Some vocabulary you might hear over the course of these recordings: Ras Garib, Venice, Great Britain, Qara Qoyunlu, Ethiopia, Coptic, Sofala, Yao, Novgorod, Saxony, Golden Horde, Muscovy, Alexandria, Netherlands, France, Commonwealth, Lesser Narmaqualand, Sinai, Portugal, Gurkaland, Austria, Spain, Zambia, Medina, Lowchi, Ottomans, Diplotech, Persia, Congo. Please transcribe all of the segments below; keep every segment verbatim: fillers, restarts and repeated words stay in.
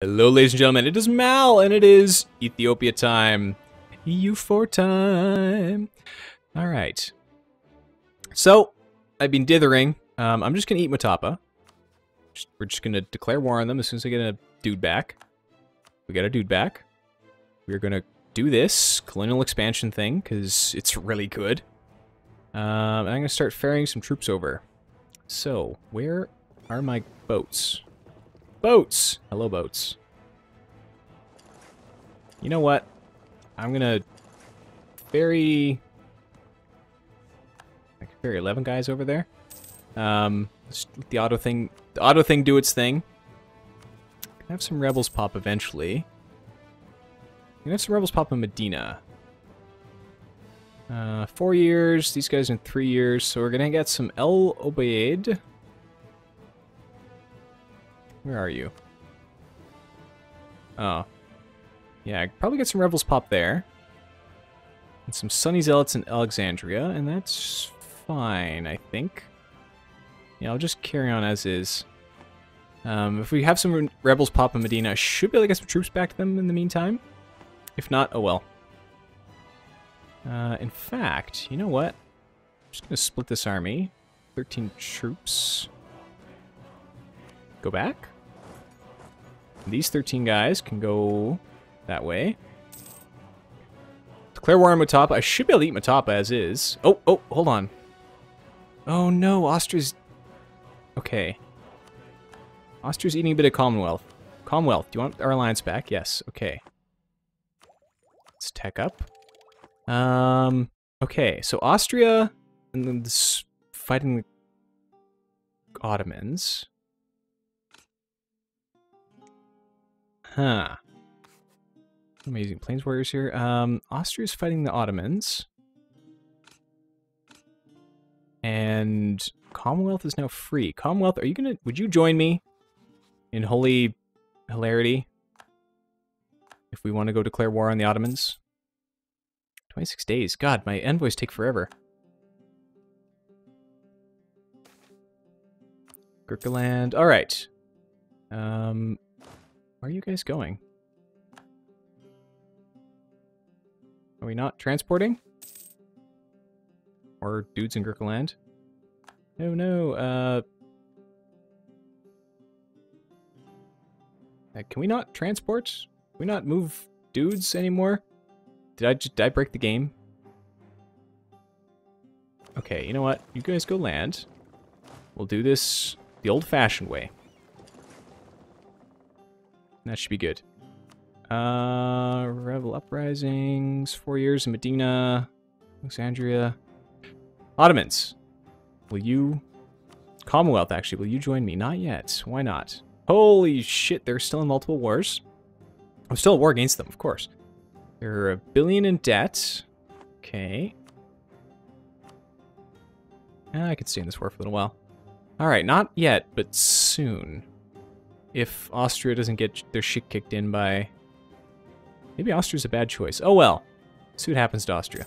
Hello, ladies and gentlemen, it is Mal, and it is Ethiopia time. E U four time. All right. So, I've been dithering. Um, I'm just going to eat Mutapa. Just, we're just going to declare war on them as soon as I get a dude back. We got a dude back. We're going to do this colonial expansion thing, because it's really good. Um, and I'm going to start ferrying some troops over. So, where are my boats? Boats! Hello, boats. You know what? I'm gonna ferry... I can ferry eleven guys over there. Um, let's let the auto thing... The auto thing do its thing. I'm gonna have some rebels pop eventually. I'm gonna have some rebels pop in Medina. Uh, four years. These guys in three years. So we're gonna get some El Obeid. Where are you? Oh. Yeah, I probably get some rebels pop there. And some Sunni Zealots in Alexandria, and that's fine, I think. Yeah, I'll just carry on as is. Um, if we have some rebels pop in Medina, I should be able to get some troops back to them in the meantime. If not, oh well. Uh, in fact, you know what? I'm just going to split this army. thirteen troops. Go back. These thirteen guys can go that way. Declare war on Mutapa. I should be able to eat Mutapa as is. Oh, oh, hold on. Oh no, Austria's... Okay. Austria's eating a bit of Commonwealth. Commonwealth, do you want our alliance back? Yes, okay. Let's tech up. Um, okay, so Austria and then this fighting the Ottomans. Huh. Amazing plains warriors here. Um, Austria's fighting the Ottomans. And Commonwealth is now free. Commonwealth, are you gonna... Would you join me in holy hilarity if we want to go declare war on the Ottomans? twenty-six days. God, my envoys take forever. Gurkaland. All right. Um... Where are you guys going? Are we not transporting? Or dudes in Gurkaland? No, no, uh... Can we not transport? Can we not move dudes anymore? Did I, did I break the game? Okay, you know what? You guys go land. We'll do this the old-fashioned way. That should be good. Uh, Rebel uprisings, four years in Medina, Alexandria. Ottomans, will you... Commonwealth, actually, will you join me? Not yet. Why not? Holy shit, they're still in multiple wars. I'm still at war against them, of course. They're a billion in debt. Okay. I could stay in this war for a little while. All right, not yet, but soon. If Austria doesn't get their shit kicked in by... Maybe Austria's a bad choice. Oh well. Let's see what happens to Austria.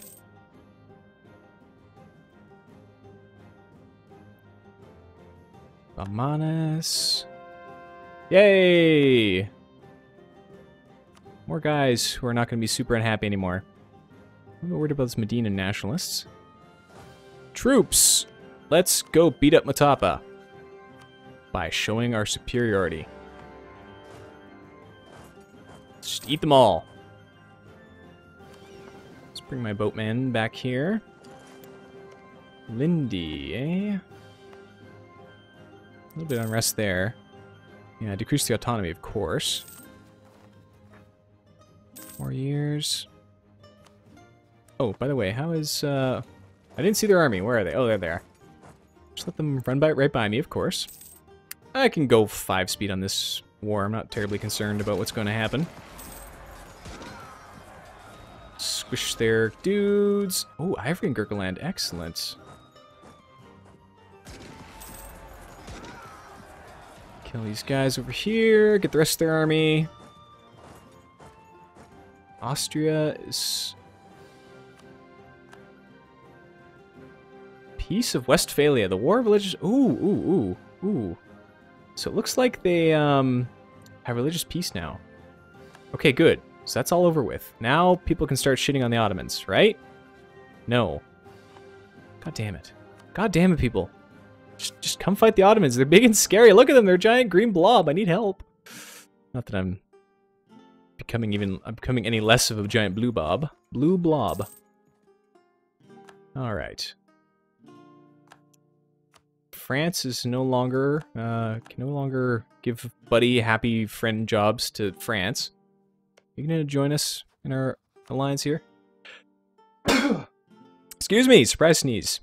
Bamanas. Yay! More guys who are not going to be super unhappy anymore. I'm not worried about those Medina nationalists. Troops! Let's go beat up Mutapa. By showing our superiority. Let's just eat them all. Let's bring my boatman back here. Lindy, eh? A little bit of unrest there. Yeah, decrease the autonomy, of course. Four years. Oh, by the way, how is... Uh... I didn't see their army. Where are they? Oh, they're there. Just let them run by right by me, of course. I can go five speed on this war. I'm not terribly concerned about what's going to happen. Squish their dudes. Oh, Ivory and Gurkaland. Excellent. Kill these guys over here. Get the rest of their army. Austria is... Peace of Westphalia. The War of Religious... Ooh, ooh, ooh, ooh. So it looks like they, um, have religious peace now. Okay, good. So that's all over with. Now people can start shitting on the Ottomans, right? No. God damn it. God damn it, people. Just, just come fight the Ottomans. They're big and scary. Look at them. They're a giant green blob. I need help. Not that I'm becoming even... I'm becoming any less of a giant blue blob. Blue blob. Alright. France is no longer... Uh, can no longer give buddy happy friend jobs to France. Are you going to join us in our alliance here? Excuse me. Surprise sneeze.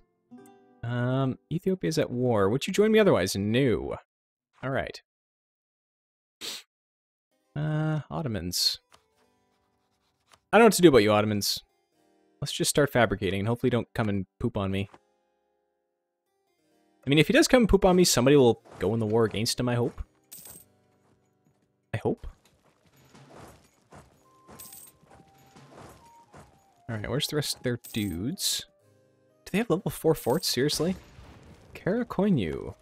Um, Ethiopia's at war. Would you join me otherwise? No. Alright. Uh, Ottomans. I don't know what to do about you, Ottomans. Let's just start fabricating and hopefully don't come and poop on me. I mean, if he does come and poop on me, somebody will go in the war against him, I hope. I hope. Alright, where's the rest of their dudes? Do they have level four forts? Seriously? Qara Qoyunlu.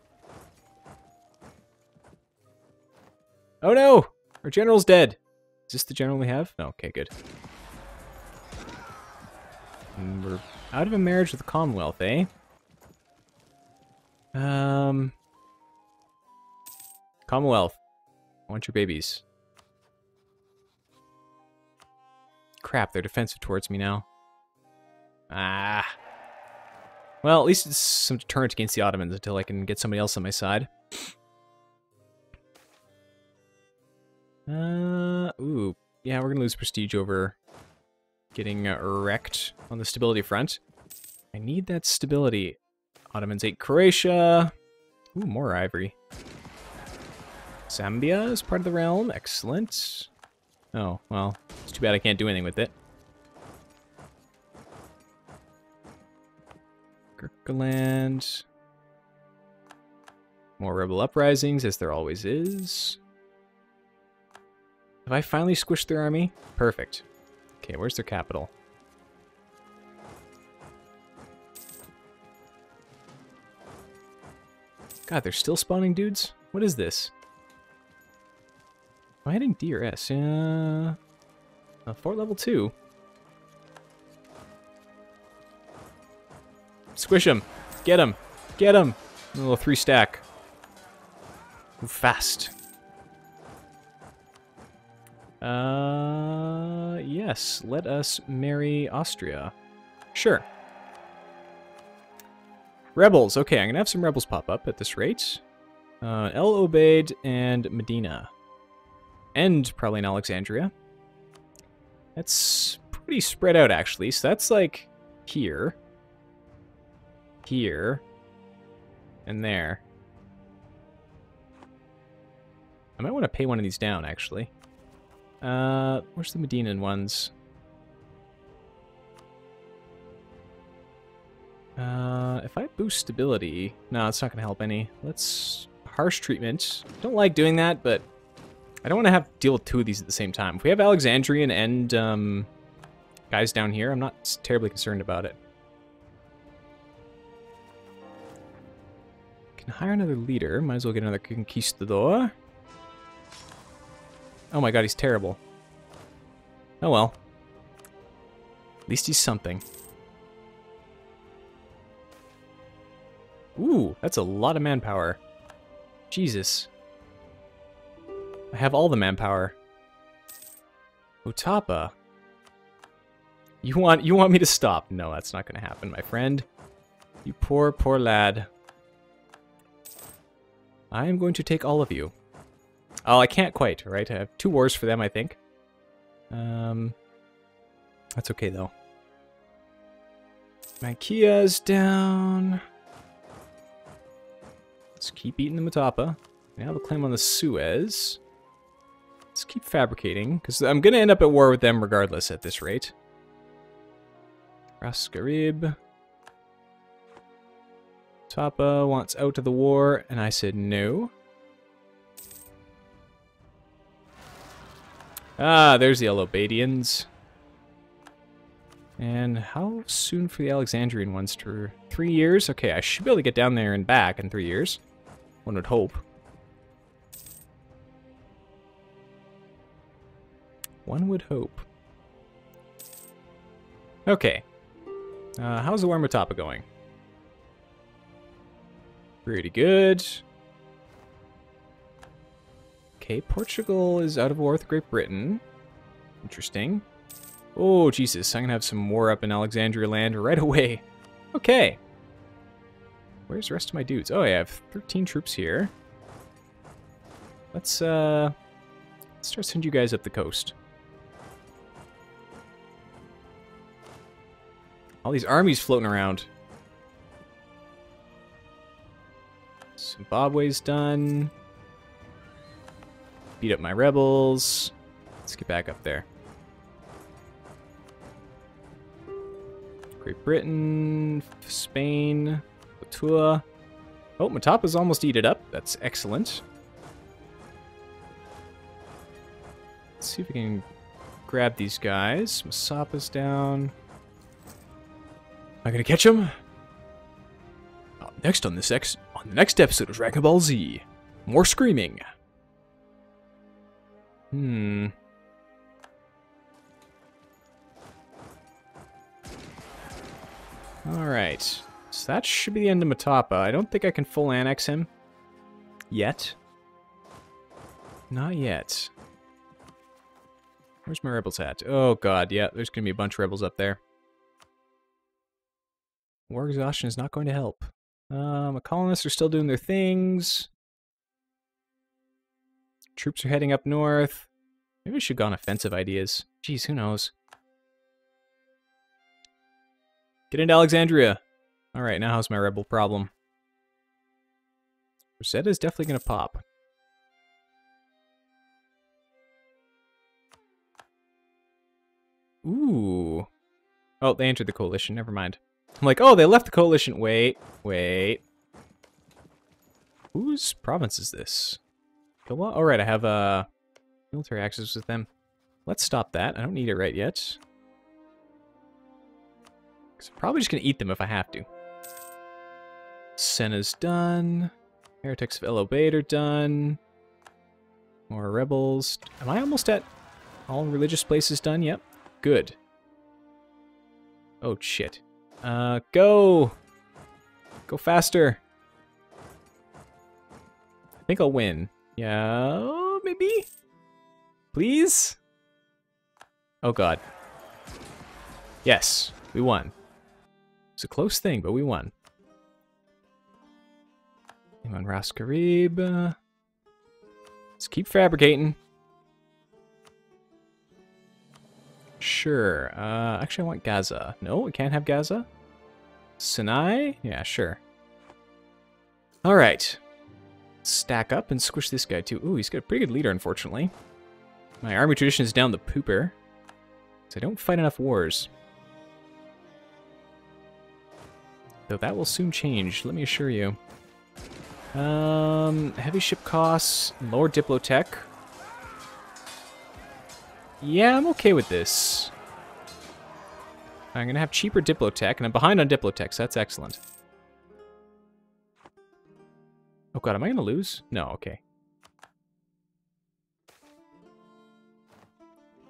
Oh no! Our general's dead! Is this the general we have? No, okay, good. And we're out of a marriage with the Commonwealth, eh? Um... Commonwealth. I want your babies. Crap, they're defensive towards me now. Ah. Well, at least it's some deterrent against the Ottomans until I can get somebody else on my side. Uh, ooh. Yeah, we're gonna lose prestige over getting uh, wrecked on the stability front. I need that stability. Ottomans ate Croatia. Ooh, more ivory. Zambia is part of the realm. Excellent. Oh, well, it's too bad I can't do anything with it. Gurkaland. More rebel uprisings, as there always is. Have I finally squished their army? Perfect. Okay, where's their capital? God, they're still spawning dudes? What is this? Am I hitting D R S? Yeah. Uh, fort level two. Squish him. Get him. Get him. A little three stack. Move fast. Uh, yes. Let us marry Austria. Sure. Rebels. Okay, I'm gonna have some rebels pop up at this rate. Uh, El Obeid and Medina. And probably in Alexandria. That's pretty spread out, actually. So that's like here, here, and there. I might want to pay one of these down, actually. Uh, where's the Medinan ones? Uh, if I boost stability... No, it's not going to help any. Let's... Harsh treatment. Don't like doing that, but... I don't want to have to deal with two of these at the same time. If we have Alexandrian and um, guys down here, I'm not terribly concerned about it. Can hire another leader. Might as well get another conquistador. Oh my god, he's terrible. Oh well. At least he's something. Ooh, that's a lot of manpower. Jesus. I have all the manpower. Mutapa. You want you want me to stop? No, that's not going to happen, my friend. You poor, poor lad. I am going to take all of you. Oh, I can't quite, right? I have two wars for them, I think. Um, that's okay, though. Makia's down. Let's keep eating the Mutapa. Now the claim on the Suez. Let's keep fabricating, because I'm going to end up at war with them regardless at this rate. Ras Garib. Tapa wants out of the war, and I said no. Ah, there's the El Obeidians. And how soon for the Alexandrian ones? To three years? Okay, I should be able to get down there and back in three years. One would hope. One would hope. Okay. Uh, how's the war in Mutapa going? Pretty good. Okay, Portugal is out of war with Great Britain. Interesting. Oh, Jesus, I'm gonna have some war up in Alexandria land right away. Okay. Where's the rest of my dudes? Oh, yeah, I have thirteen troops here. Let's, uh... let's start sending you guys up the coast. All these armies floating around. Zimbabwe's done. Beat up my rebels. Let's get back up there. Great Britain, Spain, Otua. Oh, Mutapa's almost eaten up. That's excellent. Let's see if we can grab these guys. Masapa's down. Am I gonna catch him? Up next on this ex on the next episode of Dragon Ball Z. More screaming. Hmm. Alright. So that should be the end of Mutapa. I don't think I can full annex him. Yet. Not yet. Where's my rebels at? Oh god, yeah, there's gonna be a bunch of rebels up there. War exhaustion is not going to help. Um, the colonists are still doing their things. Troops are heading up north. Maybe we should go on offensive ideas. Jeez, who knows? Get into Alexandria. Alright, now how's my rebel problem? Rosetta's definitely going to pop. Ooh. Oh, they entered the coalition. Never mind. I'm like, oh, they left the coalition. Wait, wait. Whose province is this? Kilwa? All right, I have uh, military access with them. Let's stop that. I don't need it right yet. Because I'm probably just going to eat them if I have to. Senna's done. Heretics of El Obeid are done. More rebels. Am I almost at all religious places done? Yep. Good. Oh, shit. Uh, go! Go faster. I think I'll win. Yeah, maybe? Please? Oh, God. Yes, we won. It's a close thing, but we won. I'm on Ras Garib. Let's keep fabricating. Sure. Uh, actually, I want Gaza. No, we can't have Gaza. Sinai? Yeah, sure. All right. Stack up and squish this guy, too. Ooh, he's got a pretty good leader, unfortunately. My army tradition is down the pooper. So I don't fight enough wars. Though that will soon change, let me assure you. Um, heavy ship costs, lower diplotech. Yeah, I'm okay with this. I'm going to have cheaper diplotech, and I'm behind on diplotech, so that's excellent. Oh god, am I going to lose? No, okay.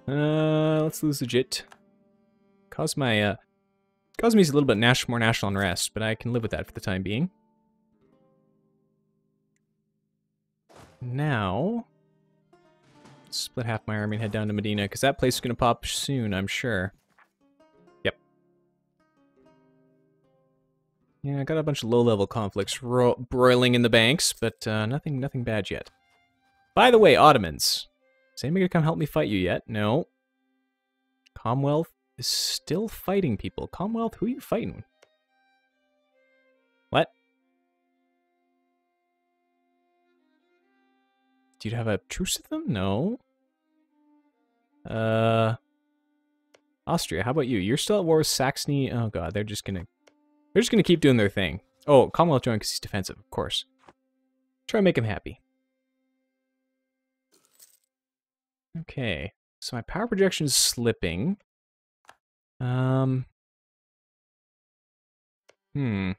Uh, let's lose legit. Cause my, uh... Cause me's a little bit nas- more national unrest, but I can live with that for the time being. Now... split half my army and head down to Medina, because that place is going to pop soon, I'm sure. Yep. Yeah, I got a bunch of low-level conflicts ro broiling in the banks, but uh, nothing nothing bad yet. By the way, Ottomans. Is anybody going to come help me fight you yet? No. Commonwealth is still fighting people. Commonwealth, who are you fighting? What? Do you have a truce with them? No. Uh, Austria, how about you? You're still at war with Saxony. Oh god, they're just gonna, they're just gonna keep doing their thing. Oh, Commonwealth joined because he's defensive, of course. Try to make him happy. Okay, so my power projection is slipping. Um. Hmm.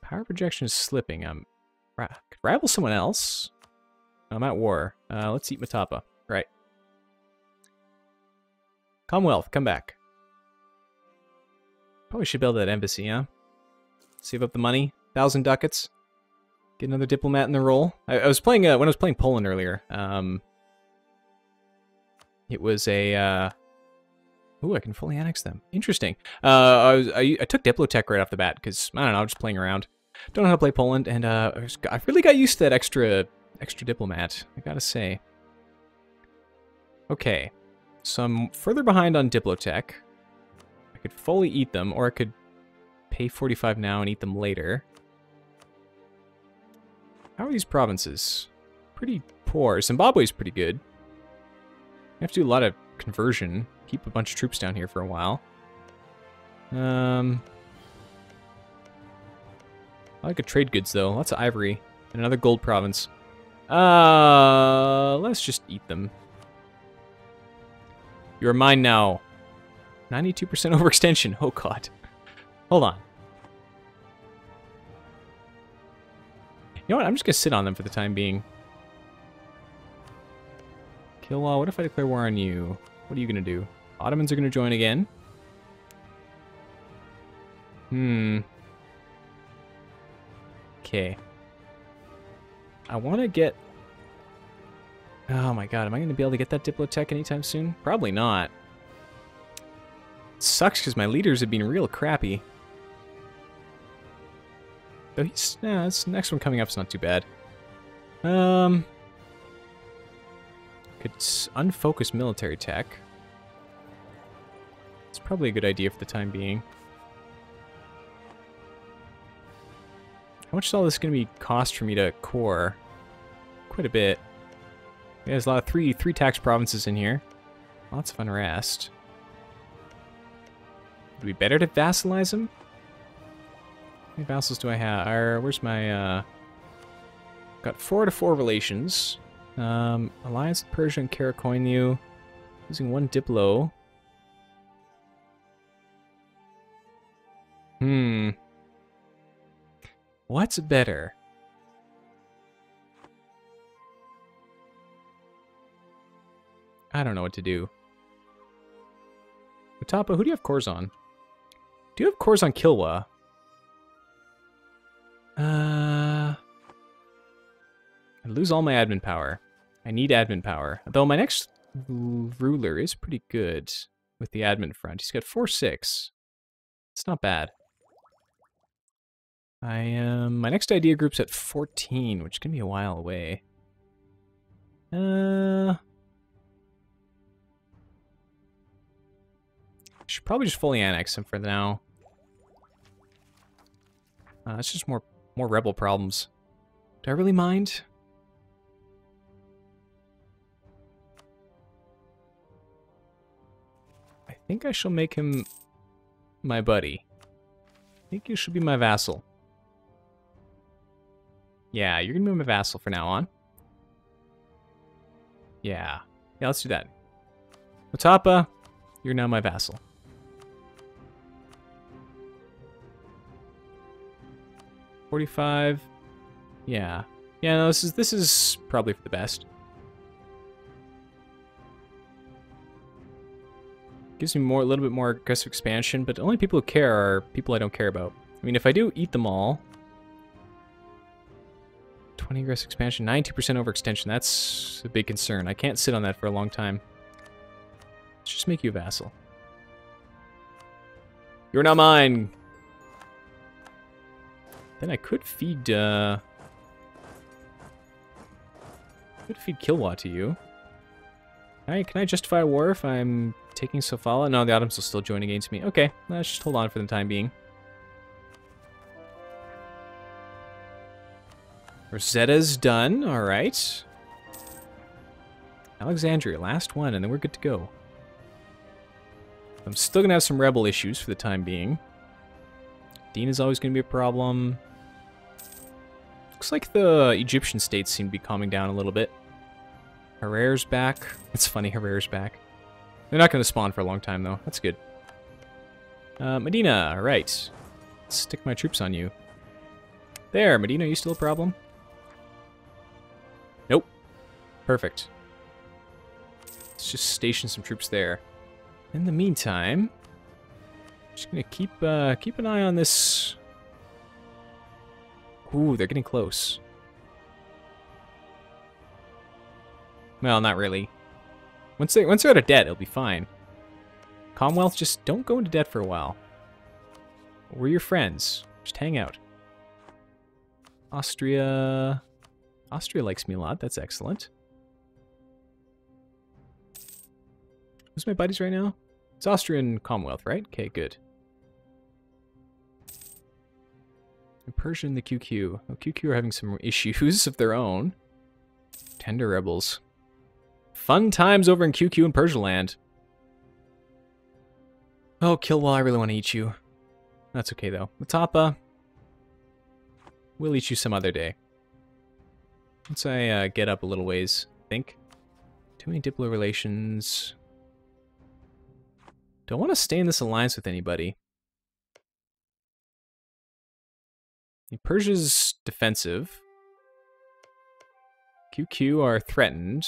Power projection is slipping. Um. Could rival someone else? I'm at war. Uh, let's eat Mutapa. Right. Commonwealth, come back. Probably should build that embassy, huh? Save up the money. Thousand ducats. Get another diplomat in the role. I, I was playing, uh, when I was playing Poland earlier, um, it was a, uh, ooh, I can fully annex them. Interesting. Uh, I, was, I, I took Diplotech right off the bat, because, I don't know, I'm just playing around. Don't know how to play Poland, and uh, I, was, I really got used to that extra, extra diplomat, I gotta say. Okay, so I'm further behind on Diplotech. I could fully eat them, or I could pay forty-five now and eat them later. How are these provinces? Pretty poor. Zimbabwe's pretty good. I have to do a lot of conversion. Keep a bunch of troops down here for a while. Um, I like a trade goods, though. Lots of ivory. And another gold province. Uh, let's just eat them. You're mine now. ninety-two percent overextension. Oh, God. Hold on. You know what? I'm just going to sit on them for the time being. Kilwa, what if I declare war on you? What are you going to do? Ottomans are going to join again. Hmm. Okay. I want to get... Oh my god, am I going to be able to get that Diplotech anytime soon? Probably not. It sucks because my leaders have been real crappy. Though he's, nah, this next one coming up is not too bad. Um, could unfocus military tech. It's probably a good idea for the time being. How much is all this going to be cost for me to core? Quite a bit. Yeah, there's a lot of three three tax provinces in here. Lots of unrest. Would it be better to vassalize them? How many vassals do I have? Or where's my, uh... Got four to four relations. Um, alliance with Persia and Qara Qoyunlu. Losing one Diplo. Hmm. What's better? I don't know what to do. Mutapa, who do you have cores on? Do you have cores on Kilwa? Uh, I lose all my admin power. I need admin power. Though my next ruler is pretty good with the admin front. He's got four six. It's not bad. I am... Um, my next idea group's at fourteen, which can be a while away. Uh, should probably just fully annex him for now. Uh, it's just more... More rebel problems. Do I really mind? I think I shall make him my buddy. I think you should be my vassal. Yeah, you're gonna be my vassal from now on. Yeah. Yeah, let's do that. Mutapa, you're now my vassal. forty-five. Yeah. Yeah, no, this is this is probably for the best. Gives me more a little bit more aggressive expansion, but the only people who care are people I don't care about. I mean, if I do eat them all, twenty aggressive expansion, ninety-two percent overextension, that's a big concern. I can't sit on that for a long time. Let's just make you a vassal. You're not mine! Then I could feed, uh... could feed Kilwa to you. All right, can I justify a war if I'm taking Sofala? No, the Ottomans will still join against me. Okay, let's just hold on for the time being. Rosetta's done, all right. Alexandria, last one, and then we're good to go. I'm still gonna have some rebel issues for the time being. Dean is always going to be a problem. Looks like the Egyptian states seem to be calming down a little bit. Herer's back. It's funny, Herer's back. They're not going to spawn for a long time, though. That's good. Uh, Medina, all right. Let's stick my troops on you. There, Medina, are you still a problem? Nope. Perfect. Let's just station some troops there. In the meantime, I'm just gonna keep uh, keep an eye on this. Ooh, they're getting close. Well, not really. Once they once they're out of debt, it'll be fine. Commonwealth, just don't go into debt for a while. We're your friends. Just hang out. Austria. Austria likes me a lot. That's excellent. Who's my buddies right now? It's Austria and Commonwealth, right? Okay, good. And Persia and the Q Q. Oh, Q Q are having some issues of their own. Tender rebels. Fun times over in Q Q and Persia land. Oh, Kilwa, I really want to eat you. That's okay, though. Mutapa. We'll eat you some other day. Once I uh, get up a little ways, I think. Too many diplo relations. Don't want to stay in this alliance with anybody. Persia's defensive. Q Q are threatened.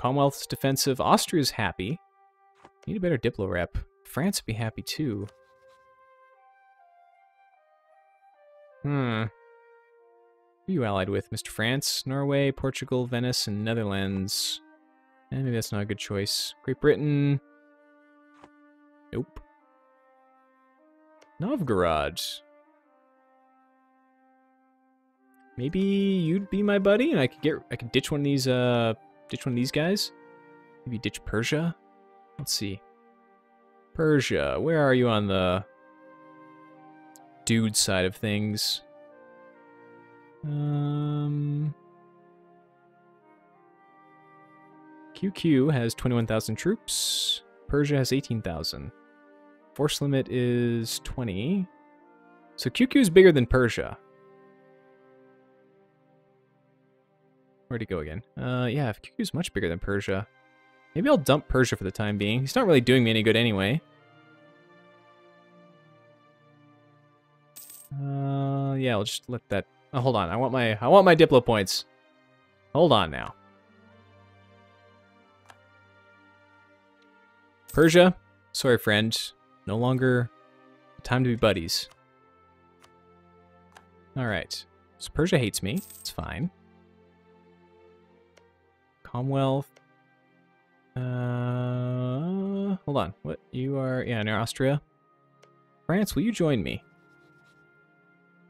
Commonwealth's defensive. Austria's happy. Need a better diplo rep. France would be happy too. Hmm. Who are you allied with? Mister France, Norway, Portugal, Venice, and Netherlands. Eh, maybe that's not a good choice. Great Britain. Nope. Novgorod. Maybe you'd be my buddy, and I could get I could ditch one of these uh ditch one of these guys. Maybe ditch Persia. Let's see. Persia, where are you on the dude side of things? Um, Q Q has twenty-one thousand troops. Persia has eighteen thousand. Force limit is twenty. So Q Q is bigger than Persia. Where'd he go again? Uh, yeah, if Q Q's much bigger than Persia. Maybe I'll dump Persia for the time being. He's not really doing me any good anyway. Uh, yeah, I'll just let that... Oh, hold on. I want my I want my diplo points. Hold on now. Persia, sorry friend. No longer time to be buddies. Alright. So Persia hates me. It's fine. Commonwealth. Uh, hold on. What? You are... Yeah, near Austria. France, will you join me?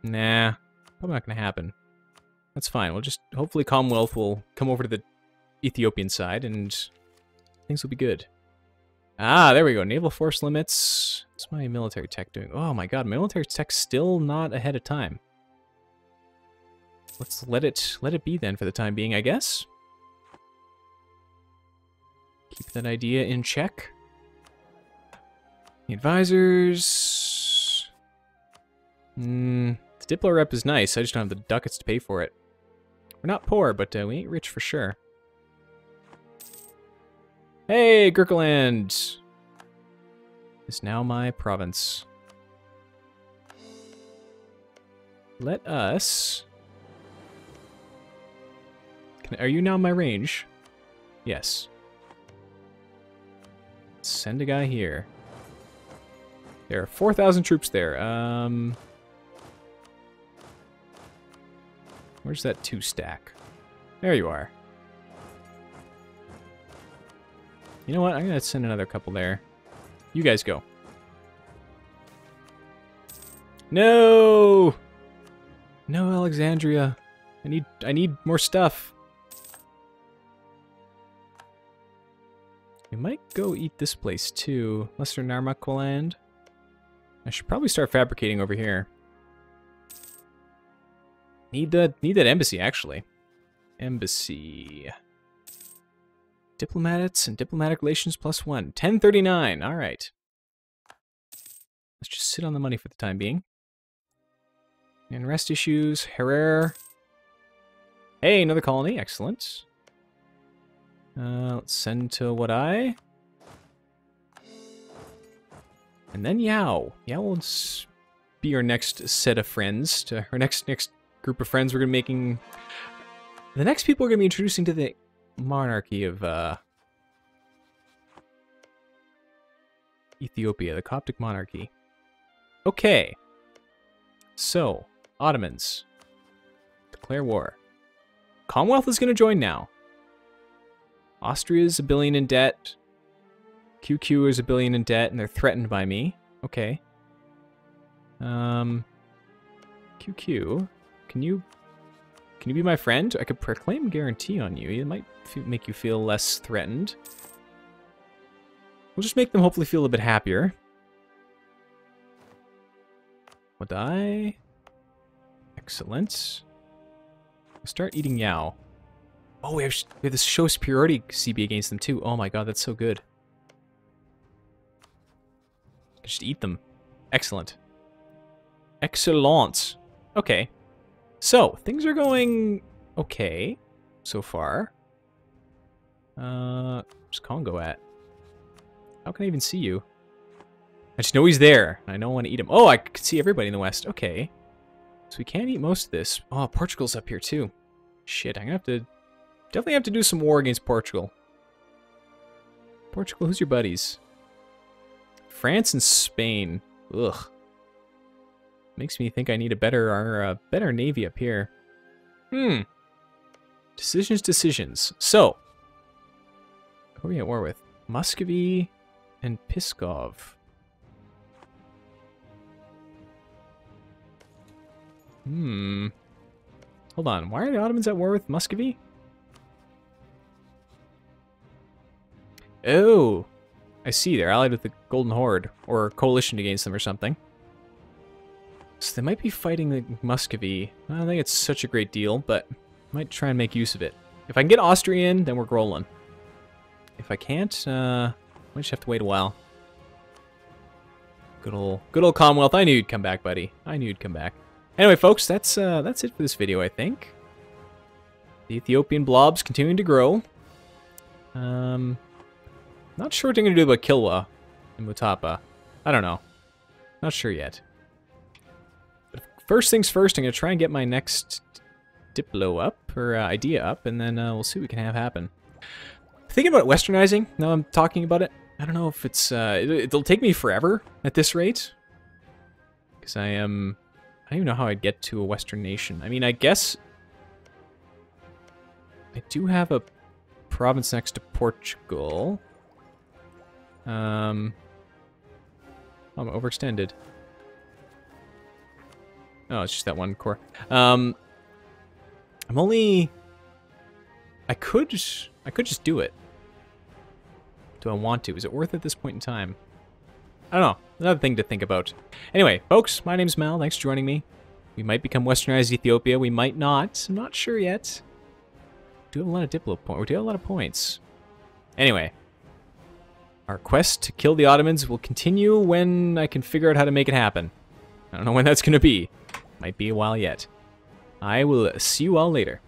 Nah. Probably not going to happen. That's fine. We'll just... Hopefully Commonwealth will come over to the Ethiopian side and things will be good. Ah, there we go. Naval force limits. What's my military tech doing? Oh my god, my military tech's still not ahead of time. Let's let it... Let it be then for the time being, I guess. Keep that idea in check. The advisors. Mm, the diplo rep is nice. I just don't have the ducats to pay for it. We're not poor, but uh, we ain't rich for sure. Hey, Gurkaland is now my province. Let us. Can, are you now in my range? Yes. Send a guy here. There are four thousand troops there. Um, where's that two stack? There you are. You know what? I'm going to send another couple there. You guys go. No! No, Alexandria. I need I need more stuff. We might go eat this place too. Lesser Narmaqualand. I should probably start fabricating over here. Need that need that embassy actually. Embassy. Diplomats and diplomatic relations plus one. ten thirty-nine. Alright. Let's just sit on the money for the time being. And rest issues. Herrera. Hey, another colony. Excellent. Uh, let's send to what I. And then Yao. Yao will be our next set of friends. To our next next group of friends we're gonna be making The next people we're going to be introducing to the monarchy of uh, Ethiopia, the Coptic monarchy. Okay. So, Ottomans. Declare war. Commonwealth is going to join now. Austria is a billion in debt. Q Q is a billion in debt, and they're threatened by me. Okay. Um, Q Q, can you can you be my friend? I could proclaim guarantee on you. It might f make you feel less threatened. We'll just make them hopefully feel a bit happier. We'll die. Excellent. We'll start eating Yao. Oh, we have, we have this show superiority C B against them too. Oh my god, that's so good. Just eat them. Excellent. Excellent. Okay. So, things are going okay so far. Uh, where's Congo at? How can I even see you? I just know he's there. I don't want to eat him. Oh, I can see everybody in the west. Okay. So we can't eat most of this. Oh, Portugal's up here too. Shit, I'm gonna have to... Definitely have to do some war against Portugal. Portugal, who's your buddies? France and Spain. Ugh. Makes me think I need a better our, uh, better navy up here. Hmm. Decisions, decisions. So, who are we at war with? Muscovy and Piskov. Hmm. Hold on. Why are the Ottomans at war with Muscovy? Oh. I see, they're allied with the Golden Horde, or coalitioned against them or something. So they might be fighting the Muscovy. I don't think it's such a great deal, but I might try and make use of it. If I can get Austria in, then we're rolling. If I can't, uh, we just have to wait a while. Good old, good old Commonwealth. I knew you'd come back, buddy. I knew you'd come back. Anyway, folks, that's uh, that's it for this video, I think. The Ethiopian blob's continuing to grow. Um... Not sure what they're going to do about Kilwa and Mutapa. I don't know. Not sure yet. But first things first, I'm going to try and get my next diplo up, or uh, idea up, and then uh, we'll see what we can have happen. Thinking about westernizing, now I'm talking about it. I don't know if it's... Uh, it, it'll take me forever at this rate. Because I am... Um, I don't even know how I'd get to a western nation. I mean, I guess... I do have a province next to Portugal... Um, I'm overextended. Oh, it's just that one core. Um, I'm only. I could. Just, I could just do it. Do I want to? Is it worth it at this point in time? I don't know. Another thing to think about. Anyway, folks, my name's Mal. Thanks for joining me. We might become westernized Ethiopia. We might not. I'm not sure yet. We do have a lot of diplo points. We do have a lot of points. Anyway. Our quest to kill the Ottomans will continue when I can figure out how to make it happen. I don't know when that's going to be. Might be a while yet. I will see you all later.